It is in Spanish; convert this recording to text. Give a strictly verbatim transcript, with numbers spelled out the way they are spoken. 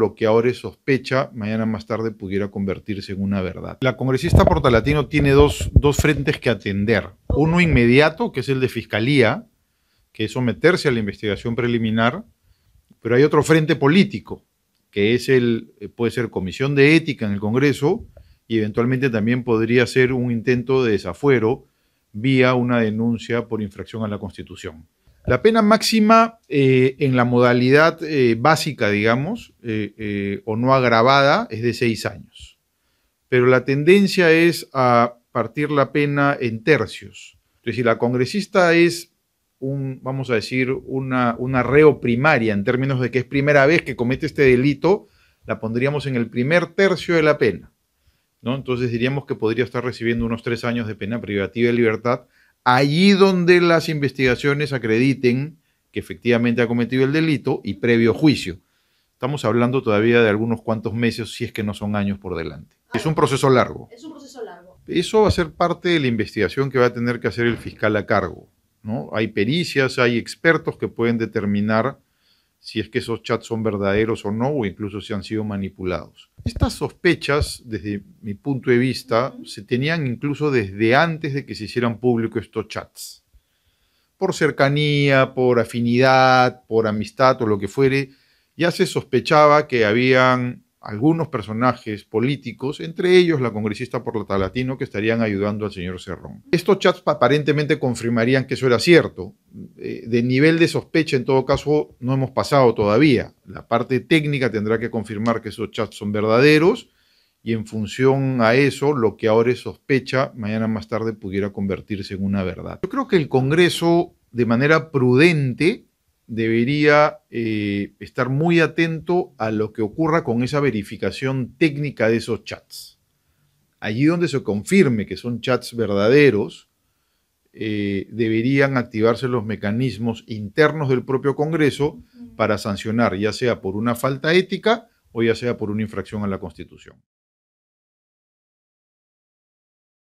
lo que ahora es sospecha, mañana más tarde pudiera convertirse en una verdad. La congresista Portalatino tiene dos, dos frentes que atender. Uno inmediato, que es el de Fiscalía, que es someterse a la investigación preliminar, pero hay otro frente político, que es el, puede ser Comisión de Ética en el Congreso y eventualmente también podría ser un intento de desafuero vía una denuncia por infracción a la Constitución. La pena máxima eh, en la modalidad eh, básica, digamos, eh, eh, o no agravada, es de seis años. Pero la tendencia es a partir la pena en tercios. Entonces, si la congresista es, un, vamos a decir, una, una reo primaria, en términos de que es primera vez que comete este delito, la pondríamos en el primer tercio de la pena, ¿no? Entonces diríamos que podría estar recibiendo unos tres años de pena privativa de libertad, allí donde las investigaciones acrediten que efectivamente ha cometido el delito y previo juicio. Estamos hablando todavía de algunos cuantos meses, si es que no son años por delante. Es un proceso largo. Es un proceso largo. Eso va a ser parte de la investigación que va a tener que hacer el fiscal a cargo, ¿no? Hay pericias, hay expertos que pueden determinar si es que esos chats son verdaderos o no, o incluso si han sido manipulados. Estas sospechas, desde mi punto de vista, se tenían incluso desde antes de que se hicieran públicos estos chats. Por cercanía, por afinidad, por amistad o lo que fuere, ya se sospechaba que habían algunos personajes políticos, entre ellos la congresista Portalatino, que estarían ayudando al señor Cerrón. Estos chats aparentemente confirmarían que eso era cierto. De nivel de sospecha, en todo caso, no hemos pasado todavía. La parte técnica tendrá que confirmar que esos chats son verdaderos y en función a eso, lo que ahora es sospecha, mañana más tarde pudiera convertirse en una verdad. Yo creo que el Congreso, de manera prudente, debería eh, estar muy atento a lo que ocurra con esa verificación técnica de esos chats. Allí donde se confirme que son chats verdaderos, eh, deberían activarse los mecanismos internos del propio Congreso para sancionar, ya sea por una falta ética o ya sea por una infracción a la Constitución.